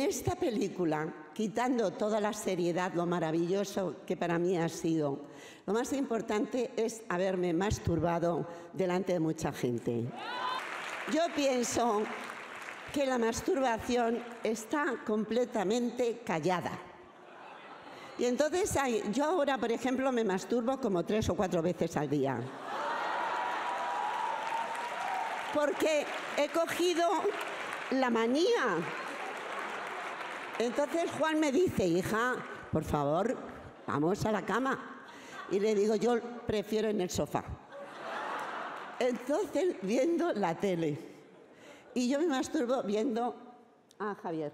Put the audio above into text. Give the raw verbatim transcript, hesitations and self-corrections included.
En esta película, quitando toda la seriedad, lo maravilloso que para mí ha sido, lo más importante es haberme masturbado delante de mucha gente. Yo pienso que la masturbación está completamente callada. Y entonces hay, yo ahora, por ejemplo, me masturbo como tres o cuatro veces al día. Porque he cogido la manía. Entonces Juan me dice, hija, por favor, vamos a la cama. Y le digo, yo prefiero en el sofá. Entonces, viendo la tele. Y yo me masturbo viendo a Javier.